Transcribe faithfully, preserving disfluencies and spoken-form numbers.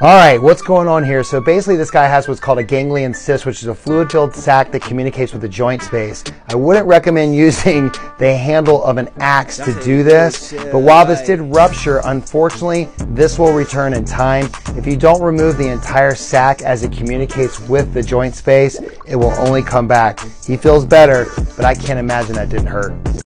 All right, what's going on here? So basically this guy has what's called a ganglion cyst, which is a fluid-filled sac that communicates with the joint space. I wouldn't recommend using the handle of an axe to do this, but while this did rupture, unfortunately, this will return in time. If you don't remove the entire sac as it communicates with the joint space, it will only come back. He feels better, but I can't imagine that didn't hurt.